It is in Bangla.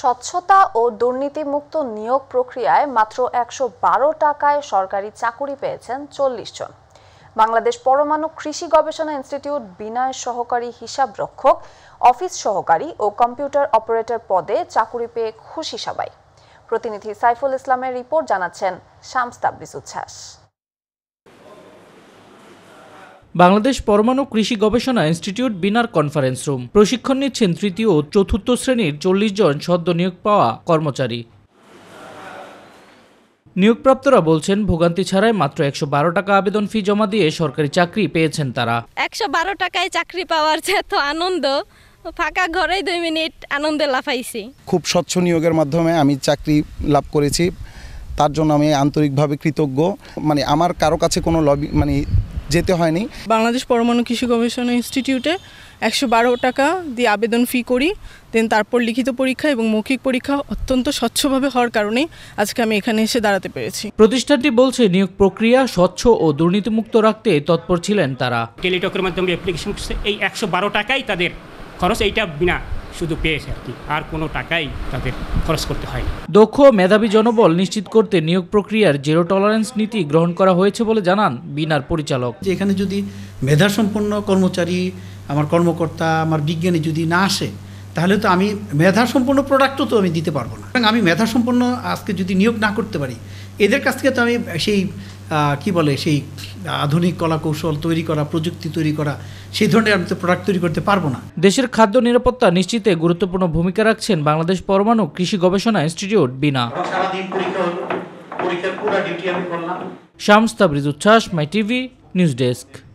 স্বচ্ছতা ও দুর্নীতিমুক্ত নিয়োগ প্রক্রিয়ায় মাত্র ১১২ টাকায় সরকারি চাকুরি পেয়েছেন ৪০ জন। বাংলাদেশ পরমাণু কৃষি গবেষণা ইনস্টিটিউট বিনয় সহকারী হিসাবরক্ষক, অফিস সহকারী ও কম্পিউটার অপারেটর পদে চাকুরি পেয়ে খুশি সবাই। প্রতিনিধি সাইফুল ইসলামের রিপোর্ট জানাচ্ছেন শামস তাবরিজ উচ্ছ্বাস। বাংলাদেশ পরমাণু কৃষি গবেষণা ইনস্টিটিউট বিনার কনফারেন্স রুম প্রশিক্ষণ নিচ্ছেন তৃতীয় ও চতুর্থ শ্রেণীর ৪০ জন সদ্য নিয়োগ পাওয়া কর্মচারী। নিয়োগপ্রাপ্তরা বলছেন ভোগান্তি ছাড়াই মাত্র ১১২ টাকা আবেদন ফি জমা দিয়ে সরকারি চাকরি পেয়েছেন তারা। ১১২ টাকায় চাকরি পাওয়ার এত আনন্দ, ফাঁকা ঘরেই ২ মিনিট আনন্দে লাফাইছি। খুব স্বচ্ছ নিয়োগের মাধ্যমে আমি চাকরি লাভ করেছি, তার জন্য আমি আন্তরিকভাবে কৃতজ্ঞ। আমার কারো কাছে কোনো লবি যেতে হয়নি। বাংলাদেশ পরমাণু কৃষি গবেষণা ইনস্টিটিউটে ১১২ টাকা দিয়ে আবেদন ফি করি, দেন তারপর লিখিত পরীক্ষা এবং মৌখিক পরীক্ষা অত্যন্ত স্বচ্ছভাবে হওয়ার কারণেই আজকে আমি এখানে এসে দাঁড়াতে পেরেছি। প্রতিষ্ঠানটি বলছে নিয়োগ প্রক্রিয়া স্বচ্ছ ও দুর্নীতিমুক্ত রাখতে তৎপর ছিলেন তারা। টেলিটকের মাধ্যমে অ্যাপ্লিকেশন এই ১১২ টাকাই তাদের খরচ, এইটা বিনা শুধু পেয়েছে আর কি, আর কোনো টাকাই তাদের খরচ করতে হয়। দক্ষ মেধাবী জনবল নিশ্চিত করতে নিয়োগ প্রক্রিয়ার জিরো টলারেন্স নীতি গ্রহণ করা হয়েছে বলে জানান বিনার পরিচালক। যে এখানে যদি মেধাসম্পন্ন কর্মচারী, আমার কর্মকর্তা, আমার বিজ্ঞানী যদি না আসে, তাহলে তো আমি মেধাসম্পন্ন প্রোডাক্টও তো আমি দিতে পারবো না। আমি মেধাসম্পন্ন আজকে যদি নিয়োগ না করতে পারি, এদের কাছ থেকে তো আমি সেই আধুনিক কলা কৌশল তৈরি করা, প্রযুক্তি তৈরি করা, সেই ধরনের আমি তো প্রোডাক্ট তৈরি করতে পারবো না। দেশের খাদ্য নিরাপত্তা নিশ্চিতে গুরুত্বপূর্ণ ভূমিকা রাখছেন বাংলাদেশ পরমাণু কৃষি গবেষণা ইনস্টিটিউট বিনা। শামস তাবরিজ উচ্ছ্বাস, মাই টিভি নিউজ ডেস্ক।